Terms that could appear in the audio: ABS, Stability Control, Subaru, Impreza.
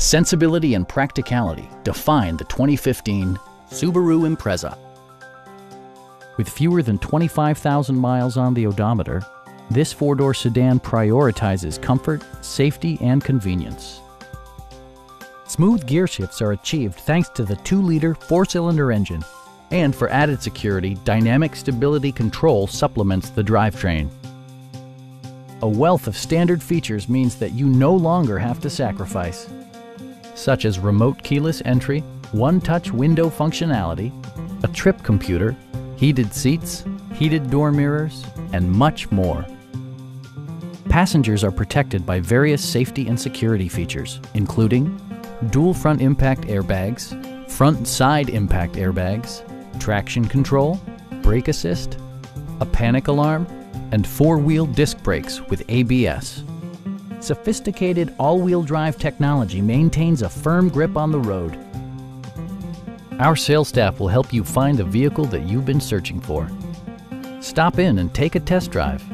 Sensibility and practicality define the 2015 Subaru Impreza. With fewer than 25,000 miles on the odometer, this four-door sedan prioritizes comfort, safety, and convenience. Smooth gear shifts are achieved thanks to the 2-liter 4-cylinder engine, and for added security, dynamic stability control supplements the drivetrain. A wealth of standard features means that you no longer have to sacrifice, such as remote keyless entry, one-touch window functionality, a trip computer, heated seats, heated door mirrors, and much more. Passengers are protected by various safety and security features, including dual front impact airbags, front and side impact airbags, traction control, brake assist, a panic alarm, and four-wheel disc brakes with ABS. Sophisticated all-wheel drive technology maintains a firm grip on the road. Our sales staff will help you find the vehicle that you've been searching for. Stop in and take a test drive.